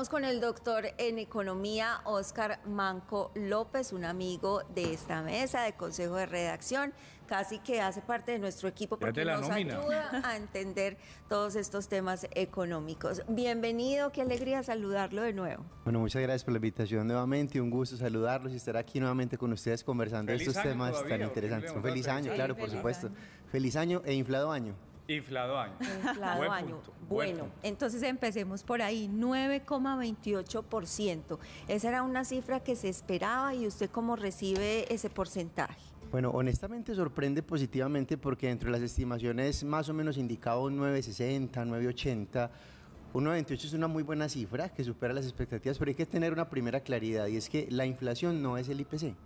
Estamos con el doctor en economía, Óscar Manco López, un amigo de esta mesa, de consejo de redacción, casi que hace parte de nuestro equipo porque nos ayuda a entender todos estos temas económicos. Bienvenido, qué alegría saludarlo de nuevo. Bueno, muchas gracias por la invitación nuevamente, un gusto saludarlos y estar aquí nuevamente con ustedes conversando de estos temas tan interesantes. Un feliz año, claro, por supuesto. Feliz año e inflado año. Inflado año. Inflado buen año. Punto, bueno, buen entonces empecemos por ahí, 9,28%. Esa era una cifra que se esperaba y ¿usted cómo recibe ese porcentaje? Bueno, honestamente sorprende positivamente porque dentro de las estimaciones más o menos indicaba un 9,60, 9,80. Un 9,28 es una muy buena cifra que supera las expectativas, pero hay que tener una primera claridad y es que la inflación no es el IPC.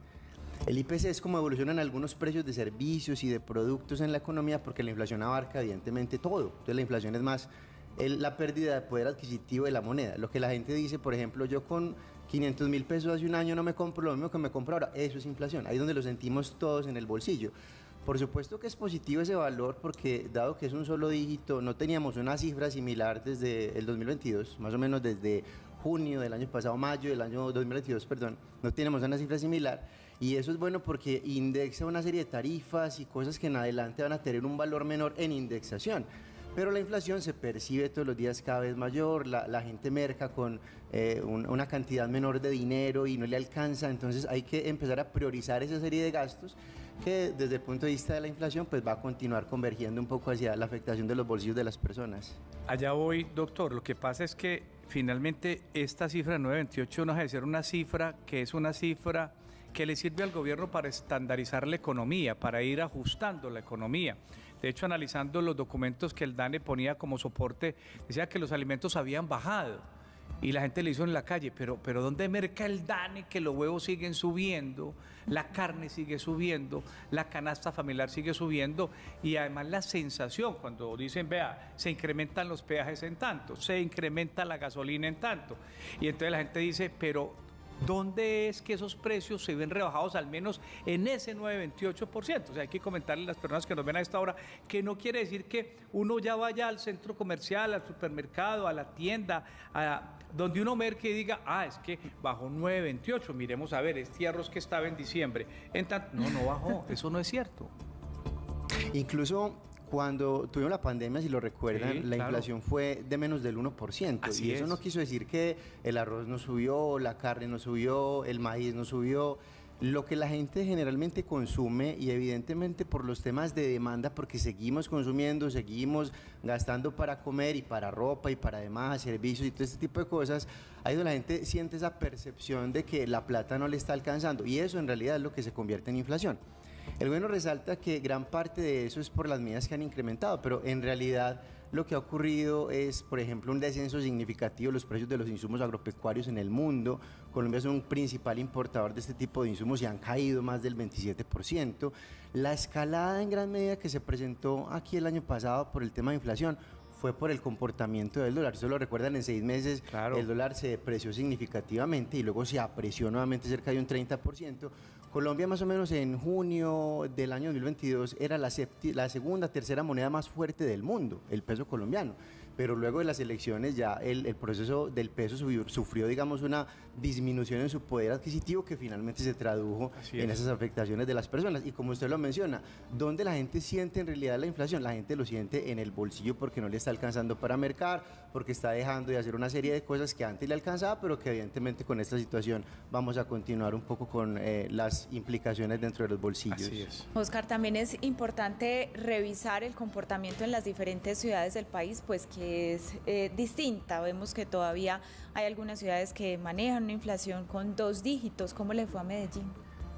El IPC es como evolucionan algunos precios de servicios y de productos en la economía porque la inflación abarca evidentemente todo. Entonces la inflación es más la pérdida de poder adquisitivo de la moneda. Lo que la gente dice, por ejemplo, yo con 500.000 pesos hace un año no me compro lo mismo que me compro ahora. Eso es inflación, ahí es donde lo sentimos todos en el bolsillo. Por supuesto que es positivo ese valor porque dado que es un solo dígito, no teníamos una cifra similar desde el 2022, más o menos desde junio del año pasado, mayo del año 2022, perdón, no tenemos una cifra similar y eso es bueno porque indexa una serie de tarifas y cosas que en adelante van a tener un valor menor en indexación, pero la inflación se percibe todos los días cada vez mayor, la gente merca con una cantidad menor de dinero y no le alcanza, entonces hay que empezar a priorizar esa serie de gastos que desde el punto de vista de la inflación pues va a continuar convergiendo un poco hacia la afectación de los bolsillos de las personas. Allá voy, doctor, lo que pasa es que finalmente esta cifra de 9,28 no deja de ser una cifra que es una cifra que le sirve al gobierno para estandarizar la economía, para ir ajustando la economía. De hecho, analizando los documentos que el DANE ponía como soporte, decía que los alimentos habían bajado y la gente le hizo en la calle, pero ¿dónde merca el DANE que los huevos siguen subiendo, la carne sigue subiendo, la canasta familiar sigue subiendo y además la sensación cuando dicen, vea, se incrementan los peajes en tanto, se incrementa la gasolina en tanto? Y entonces la gente dice, pero ¿dónde es que esos precios se ven rebajados al menos en ese 9,28%? O sea, hay que comentarle a las personas que nos ven a esta hora que no quiere decir que uno ya vaya al centro comercial, al supermercado, a la tienda, donde uno merque y diga, ah, es que bajó 9,28, miremos a ver, este arroz que estaba en diciembre. En tanto, no, no bajó, eso no es cierto. Incluso cuando tuvimos la pandemia, si lo recuerdan, sí, la inflación fue de menos del 1%. Así y eso no quiso decir que el arroz no subió, la carne no subió, el maíz no subió. Lo que la gente generalmente consume y evidentemente por los temas de demanda, porque seguimos consumiendo, seguimos gastando para comer y para ropa y para demás, servicios y todo este tipo de cosas, ahí donde la gente siente esa percepción de que la plata no le está alcanzando y eso en realidad es lo que se convierte en inflación. El gobierno resalta que gran parte de eso es por las medidas que han incrementado, pero en realidad lo que ha ocurrido es, por ejemplo, un descenso significativo de los precios de los insumos agropecuarios en el mundo. Colombia es un principal importador de este tipo de insumos y han caído más del 27%. La escalada en gran medida que se presentó aquí el año pasado por el tema de inflación fue por el comportamiento del dólar. Eso lo recuerdan, en 6 meses claro, el dólar se depreció significativamente y luego se apreció nuevamente cerca de un 30%. Colombia más o menos en junio del año 2022 era la segunda, tercera moneda más fuerte del mundo, el peso colombiano. Pero luego de las elecciones ya el proceso del peso sufrió, digamos, una disminución en su poder adquisitivo que finalmente se tradujo en esas afectaciones de las personas. Y como usted lo menciona, ¿dónde la gente siente en realidad la inflación? La gente lo siente en el bolsillo porque no le está alcanzando para mercar, porque está dejando de hacer una serie de cosas que antes le alcanzaba, pero que evidentemente con esta situación vamos a continuar un poco con las implicaciones dentro de los bolsillos. Así es. Óscar, también es importante revisar el comportamiento en las diferentes ciudades del país, pues que es distinta. Vemos que todavía hay algunas ciudades que manejan una inflación con 2 dígitos. ¿Cómo le fue a Medellín?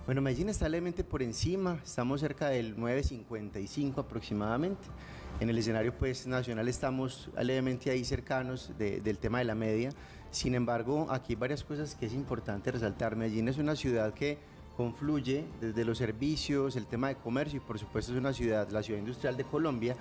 Bueno, Medellín está levemente por encima, estamos cerca del 9,55 aproximadamente. En el escenario pues nacional estamos levemente ahí cercanos del tema de la media. Sin embargo, aquí hay varias cosas que es importante resaltar. Medellín es una ciudad que confluye desde los servicios, el tema de comercio y por supuesto es una ciudad, la ciudad industrial de Colombia.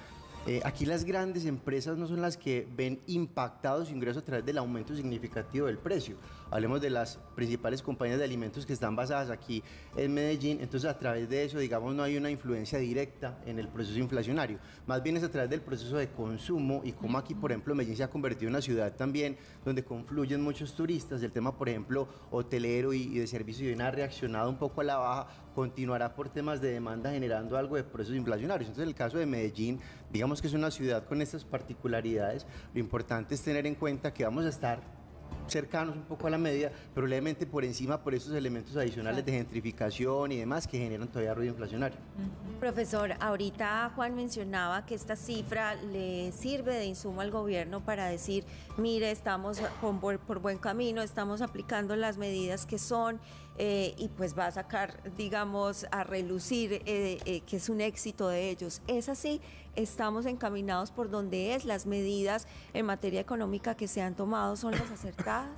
Aquí las grandes empresas no son las que ven impactado su ingreso a través del aumento significativo del precio. Hablemos de las principales compañías de alimentos que están basadas aquí en Medellín. Entonces, a través de eso, digamos, no hay una influencia directa en el proceso inflacionario. Más bien es a través del proceso de consumo y como aquí, por ejemplo, Medellín se ha convertido en una ciudad también donde confluyen muchos turistas. El tema, por ejemplo, hotelero y de servicio y bien ha reaccionado un poco a la baja, continuará por temas de demanda generando algo de procesos inflacionarios. Entonces, en el caso de Medellín, digamos que es una ciudad con estas particularidades, lo importante es tener en cuenta que vamos a estar cercanos un poco a la media, probablemente por encima por esos elementos adicionales de gentrificación y demás que generan todavía ruido inflacionario. Profesor, ahorita Juan mencionaba que esta cifra le sirve de insumo al gobierno para decir, mire, estamos por buen camino, estamos aplicando las medidas que son y pues va a sacar, digamos, a relucir que es un éxito de ellos. ¿Es así? ¿Estamos encaminados por donde es? ¿Las medidas en materia económica que se han tomado son las acertadas?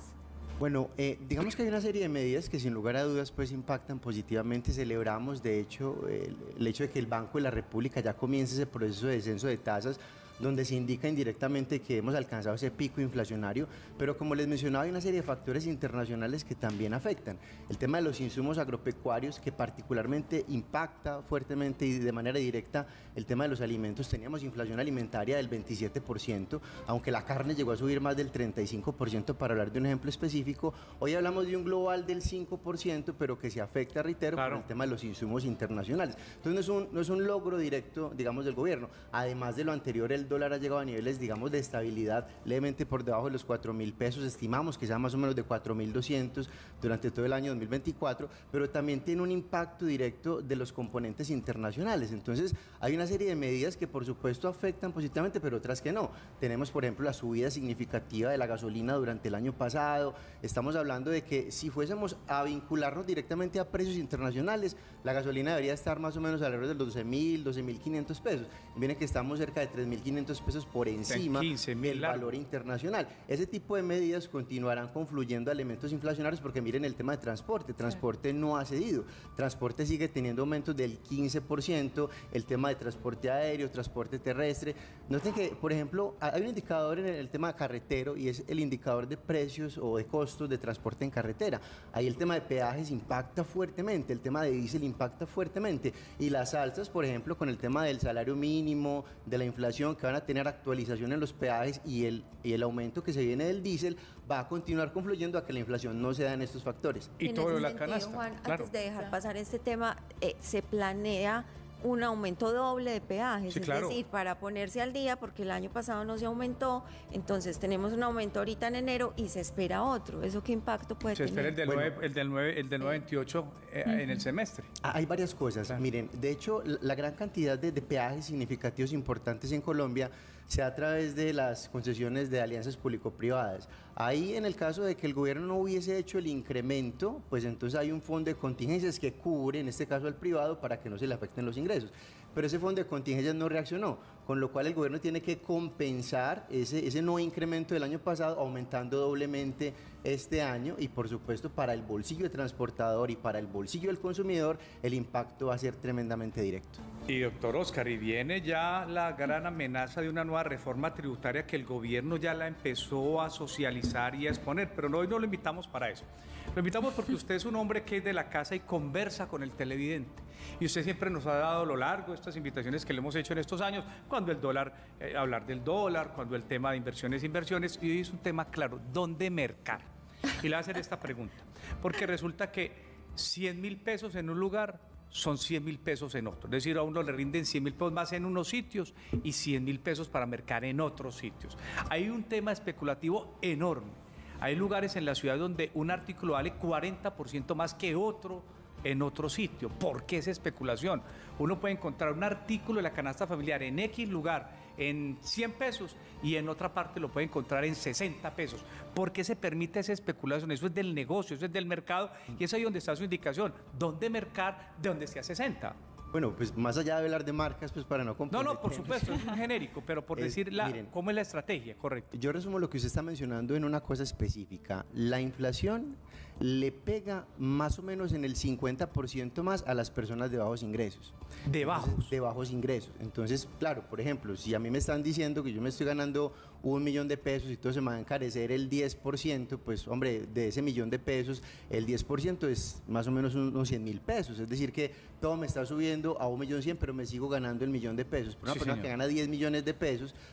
Bueno, digamos que hay una serie de medidas que sin lugar a dudas pues impactan positivamente. Celebramos de hecho el hecho de que el Banco de la República ya comience ese proceso de descenso de tasas, donde se indica indirectamente que hemos alcanzado ese pico inflacionario, pero como les mencionaba hay una serie de factores internacionales que también afectan. El tema de los insumos agropecuarios, que particularmente impacta fuertemente y de manera directa el tema de los alimentos. Teníamos inflación alimentaria del 27%, aunque la carne llegó a subir más del 35% para hablar de un ejemplo específico. Hoy hablamos de un global del 5%, pero que se afecta, reitero, claro, por el tema de los insumos internacionales. Entonces no es un logro directo, digamos, del gobierno. Además de lo anterior, el dólar ha llegado a niveles, digamos, de estabilidad levemente por debajo de los 4.000 pesos, estimamos que sea más o menos de 4.200 durante todo el año 2024, pero también tiene un impacto directo de los componentes internacionales. Entonces hay una serie de medidas que por supuesto afectan positivamente, pero otras que no. Tenemos, por ejemplo, la subida significativa de la gasolina durante el año pasado. Estamos hablando de que si fuésemos a vincularnos directamente a precios internacionales, la gasolina debería estar más o menos alrededor de los 12.000, 12.500 pesos. Viene que estamos cerca de 3.500 pesos por encima del valor internacional. Ese tipo de medidas continuarán confluyendo a elementos inflacionarios, porque miren el tema de transporte. Transporte no ha cedido. Transporte sigue teniendo aumentos del 15%, el tema de transporte aéreo, transporte terrestre. Noten que, por ejemplo, hay un indicador en el tema carretero y es el indicador de precios o de costos de transporte en carretera. Ahí el tema de peajes impacta fuertemente, el tema de diésel impacta fuertemente y las alzas, por ejemplo, con el tema del salario mínimo, de la inflación, que van a tener actualización en los peajes y el aumento que se viene del diésel va a continuar confluyendo a que la inflación no se da en estos factores. Y todo la canasta. Juan, claro, antes de dejar pasar este tema, se planea un aumento doble de peajes, sí, claro, es decir, para ponerse al día, porque el año pasado no se aumentó, entonces tenemos un aumento ahorita en enero y se espera otro. ¿Eso qué impacto puede tener? Se espera el del 9.28 en el semestre. Hay varias cosas, claro, miren, de hecho la gran cantidad de peajes significativos importantes en Colombia se da a través de las concesiones de alianzas público-privadas. Ahí, en el caso de que el gobierno no hubiese hecho el incremento, pues entonces hay un fondo de contingencias que cubre, en este caso al privado, para que no se le afecten los ingresos. Pero ese fondo de contingencias no reaccionó, con lo cual el gobierno tiene que compensar ese no incremento del año pasado, aumentando doblemente este año, y por supuesto para el bolsillo del transportador y para el bolsillo del consumidor el impacto va a ser tremendamente directo. Y doctor Óscar, y viene ya la gran amenaza de una nueva reforma tributaria que el gobierno ya la empezó a socializar y a exponer, pero hoy no lo invitamos para eso. Lo invitamos porque usted es un hombre que es de la casa y conversa con el televidente, y usted siempre nos ha dado a lo largo estas invitaciones que le hemos hecho en estos años, cuando el dólar, hablar del dólar, cuando el tema de inversiones, y hoy es un tema claro, ¿dónde mercar? Y le voy a hacer esta pregunta, porque resulta que 100.000 pesos en un lugar son 100.000 pesos en otro, es decir, a uno le rinden 100.000 pesos más en unos sitios y 100.000 pesos para mercar en otros sitios. Hay un tema especulativo enorme, hay lugares en la ciudad donde un artículo vale 40% más que otro en otro sitio. ¿Por qué esa especulación? Uno puede encontrar un artículo de la canasta familiar en X lugar en 100 pesos y en otra parte lo puede encontrar en 60 pesos. ¿Por qué se permite esa especulación? Eso es del negocio, eso es del mercado, y es ahí donde está su indicación. ¿Dónde mercar de donde sea 60? Bueno, pues más allá de hablar de marcas, pues para no comprometer. No, por supuesto, es un genérico, pero por decir cómo es la estrategia, correcto. Yo resumo lo que usted está mencionando en una cosa específica. La inflación le pega más o menos en el 50% más a las personas de bajos ingresos. ¿De bajos? Entonces, de bajos ingresos. Entonces, claro, por ejemplo, si a mí me están diciendo que yo me estoy ganando $1.000.000 y todo se me va a encarecer el 10%, pues hombre, de ese $1.000.000, el 10% es más o menos unos $100.000. Es decir que todo me está subiendo a $1.100.000, pero me sigo ganando el $1.000.000. Pero una persona que gana $10 millones,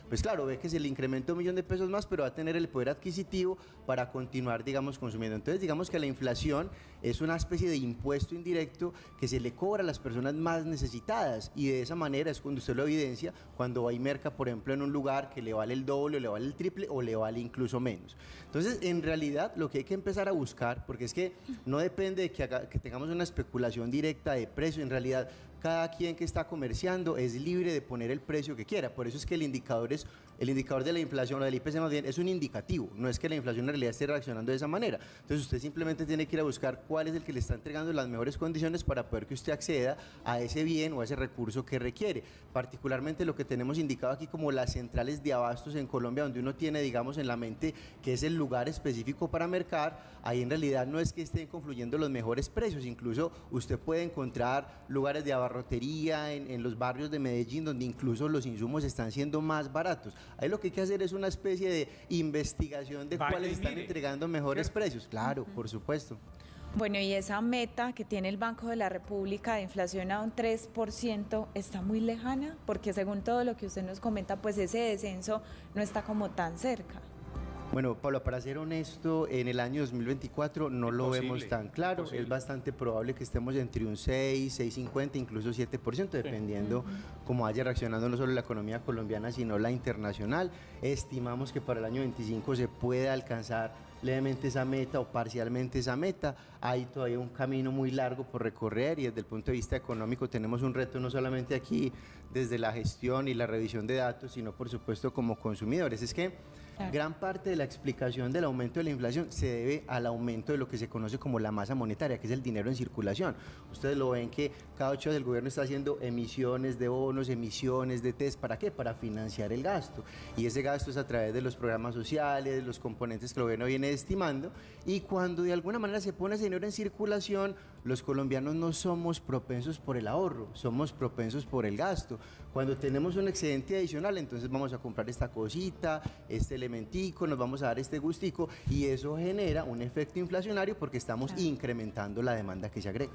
pues claro, ve que se le incrementa $1.000.000 más, pero va a tener el poder adquisitivo para continuar, digamos, consumiendo. Entonces, digamos que la inflación es una especie de impuesto indirecto que se le cobra a las personas más necesitadas, y de esa manera es cuando usted lo evidencia, cuando va y merca, por ejemplo, en un lugar que le vale el doble, o le vale el triple, o le vale incluso menos. Entonces, en realidad, lo que hay que empezar a buscar, porque es que no depende de que tengamos una especulación directa de precio, en realidad, cada quien que está comerciando es libre de poner el precio que quiera. Por eso es que el indicador de la inflación, o del IPC más bien, es un indicativo. No es que la inflación en realidad esté reaccionando de esa manera. Entonces usted simplemente tiene que ir a buscar cuál es el que le está entregando las mejores condiciones para poder que usted acceda a ese bien o a ese recurso que requiere. Particularmente lo que tenemos indicado aquí como las centrales de abastos en Colombia, donde uno tiene, digamos, en la mente que es el lugar específico para mercar, ahí en realidad no es que estén confluyendo los mejores precios. Incluso usted puede encontrar lugares de abarrotería en los barrios de Medellín, donde incluso los insumos están siendo más baratos. Ahí lo que hay que hacer es una especie de investigación de cuáles están entregando mejores precios. Claro, por supuesto. Bueno, y esa meta que tiene el Banco de la República de inflación a un 3% está muy lejana, porque según todo lo que usted nos comenta, pues ese descenso no está como tan cerca. Bueno, Pablo, para ser honesto, en el año 2024 no lo vemos tan claro. Imposible. Es bastante probable que estemos entre un 6, 6,50, incluso 7%, dependiendo cómo vaya reaccionando no solo la economía colombiana, sino la internacional. Estimamos que para el año 25 se pueda alcanzar levemente esa meta o parcialmente esa meta. Hay todavía un camino muy largo por recorrer, y desde el punto de vista económico tenemos un reto no solamente aquí desde la gestión y la revisión de datos, sino por supuesto como consumidores. Es que gran parte de la explicación del aumento de la inflación se debe al aumento de lo que se conoce como la masa monetaria, que es el dinero en circulación. Ustedes lo ven que cada 8 días el gobierno está haciendo emisiones de bonos, emisiones de TES. ¿Para qué? Para financiar el gasto, y ese gasto es a través de los programas sociales, los componentes que el gobierno viene estimando, y cuando de alguna manera se pone ese dinero en circulación, los colombianos no somos propensos por el ahorro, somos propensos por el gasto. Cuando tenemos un excedente adicional, entonces vamos a comprar esta cosita, este elementico, nos vamos a dar este gustico, y eso genera un efecto inflacionario porque estamos incrementando la demanda que se agrega.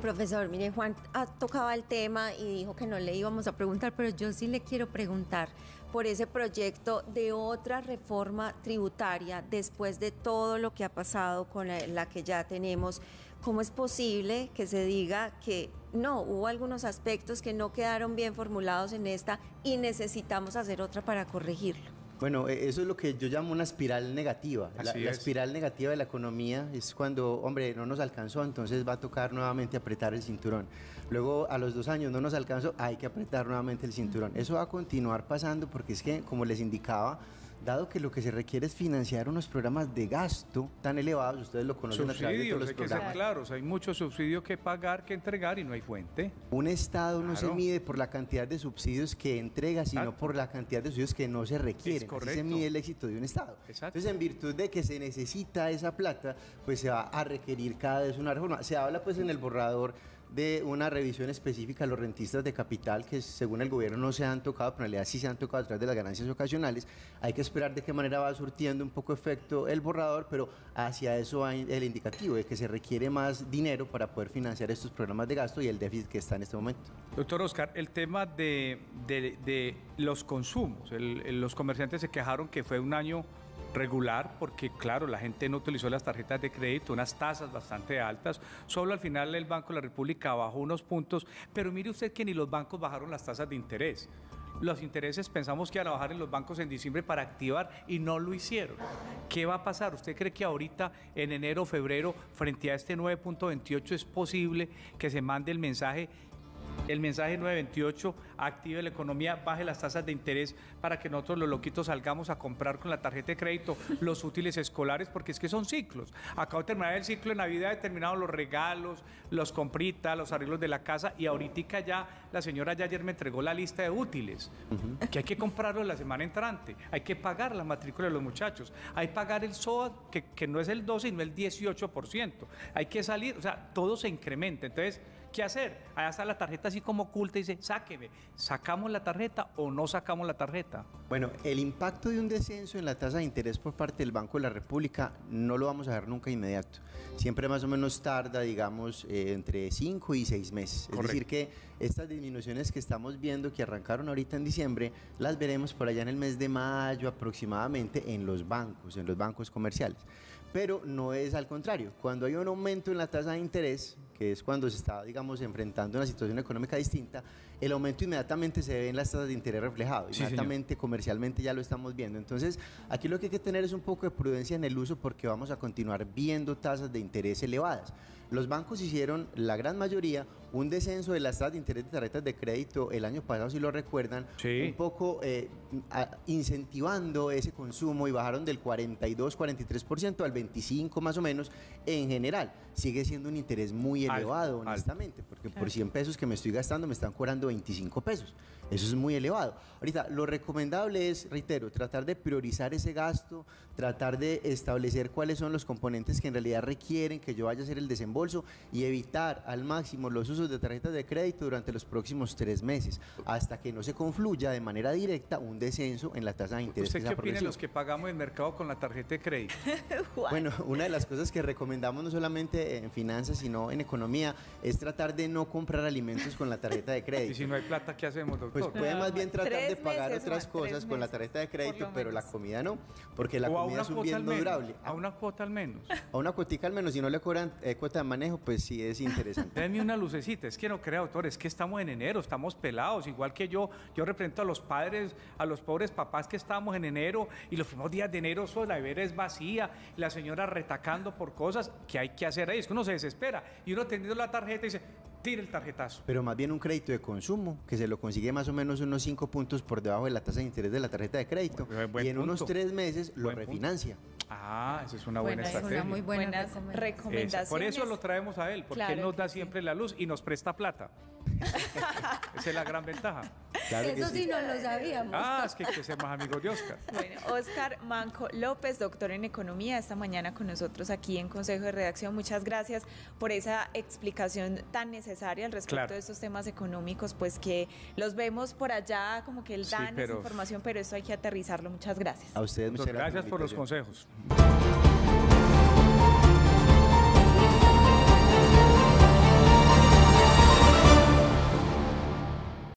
Profesor, mire, Juan tocaba el tema y dijo que no le íbamos a preguntar, pero yo sí le quiero preguntar por ese proyecto de otra reforma tributaria después de todo lo que ha pasado con la que ya tenemos. ¿Cómo es posible que se diga que no, hubo algunos aspectos que no quedaron bien formulados en esta y necesitamos hacer otra para corregirlo? Bueno, eso es lo que yo llamo una espiral negativa. La espiral negativa de la economía es cuando, hombre, no nos alcanzó, entonces va a tocar nuevamente apretar el cinturón. Luego, a los 2 años no nos alcanzó, hay que apretar nuevamente el cinturón. Eso va a continuar pasando porque es que, como les indicaba, dado que lo que se requiere es financiar unos programas de gasto tan elevados, ustedes lo conocen, subsidios, los hay que ser claros, hay muchos subsidios que pagar, que entregar, y no hay fuente. Un Estado no se mide por la cantidad de subsidios que entrega, sino por la cantidad de subsidios que no se requieren. Así se mide el éxito de un Estado. Entonces, en virtud de que se necesita esa plata, pues se va a requerir cada vez una reforma. Se habla pues en el borrador de una revisión específica a los rentistas de capital, que según el gobierno no se han tocado, pero en realidad sí se han tocado a través de las ganancias ocasionales. Hay que esperar de qué manera va surtiendo un poco efecto el borrador, pero hacia eso va el indicativo de que se requiere más dinero para poder financiar estos programas de gasto y el déficit que está en este momento. Doctor Óscar, el tema de los consumos, los comerciantes se quejaron que fue un año regular porque, claro, la gente no utilizó las tarjetas de crédito, unas tasas bastante altas. Solo al final el Banco de la República bajó unos puntos, pero mire usted que ni los bancos bajaron las tasas de interés. Los intereses pensamos que iban a bajar en los bancos en diciembre para activar, y no lo hicieron. ¿Qué va a pasar? ¿Usted cree que ahorita en enero o febrero, frente a este 9.28, es posible que se mande el mensaje El mensaje 928, active la economía, baje las tasas de interés para que nosotros los loquitos salgamos a comprar con la tarjeta de crédito los útiles escolares, porque es que son ciclos. Acabo de terminar el ciclo de Navidad, he terminado los regalos, los compritas, los arreglos de la casa, y ahorita ya, la señora ya ayer me entregó la lista de útiles, que hay que comprarlos la semana entrante, hay que pagar la matrícula de los muchachos, hay que pagar el SOA, que no es el 12, sino el 18%, hay que salir, o sea, todo se incrementa. Entonces, ¿qué hacer? Allá está la tarjeta así como oculta y dice, sáqueme, ¿sacamos la tarjeta o no sacamos la tarjeta? Bueno, el impacto de un descenso en la tasa de interés por parte del Banco de la República no lo vamos a ver nunca inmediato. Siempre más o menos tarda, digamos, entre 5 y 6 meses. Correcto. Es decir que estas disminuciones que estamos viendo que arrancaron ahorita en diciembre, las veremos por allá en el mes de mayo aproximadamente en los bancos comerciales. Pero no es al contrario. Cuando hay un aumento en la tasa de interés, que es cuando se está, digamos, enfrentando una situación económica distinta, el aumento inmediatamente se ve en las tasas de interés reflejado, inmediatamente, sí, comercialmente ya lo estamos viendo. Entonces, aquí lo que hay que tener es un poco de prudencia en el uso, porque vamos a continuar viendo tasas de interés elevadas. Los bancos hicieron, la gran mayoría, un descenso de las tasas de interés de tarjetas de crédito el año pasado, si lo recuerdan, sí, un poco incentivando ese consumo, y bajaron del 42, 43% al 25% más o menos en general. Sigue siendo un interés muy elevado, honestamente, porque por 100 pesos que me estoy gastando me están cobrando 25 pesos. Eso es muy elevado. Ahorita, lo recomendable es, reitero, tratar de priorizar ese gasto, tratar de establecer cuáles son los componentes que en realidad requieren que yo vaya a hacer el desembolso y evitar al máximo los usos de tarjetas de crédito durante los próximos 3 meses, hasta que no se confluya de manera directa un descenso en la tasa de interés. ¿Usted qué opina de los que pagamos en mercado con la tarjeta de crédito? Bueno, una de las cosas que recomendamos no solamente en finanzas, sino en economía, es tratar de no comprar alimentos con la tarjeta de crédito. ¿Y si no hay plata, qué hacemos, doctor? Pues puede más bien tratar de pagar otras cosas con la tarjeta de crédito, pero la comida no, porque la comida es un bien no durable. A una cuota al menos. A una cuotica al menos, si no le cobran cuota de manejo, pues sí es interesante. Denme una lucecita, es que no crea, doctor, es que estamos en enero, estamos pelados, igual que yo represento a los padres, a los pobres papás que estamos en enero, y los primeros días de enero la nevera es vacía, la señora retacando por cosas que hay que hacer ahí, es que uno se desespera, y uno teniendo la tarjeta dice, tira el tarjetazo. Pero más bien un crédito de consumo, que se lo consigue más o menos unos 5 puntos por debajo de la tasa de interés de la tarjeta de crédito, y en punto. Unos 3 meses lo refinancia. Ah, esa es una buena estrategia. Es una muy buena recomendación. Por eso lo traemos a él, porque él nos da siempre la luz y nos presta plata. Esa es la gran ventaja. Claro, eso sí no lo sabíamos. Ah, es que hay que ser más amigos de Óscar. Bueno, Óscar Manco López, doctor en economía, esta mañana con nosotros aquí en Consejo de Redacción. Muchas gracias por esa explicación tan necesaria al respecto, claro, de estos temas económicos, pues que los vemos por allá como que el DANE, sí, pero es información, pero esto hay que aterrizarlo. Muchas gracias. A ustedes muchas gracias por los consejos.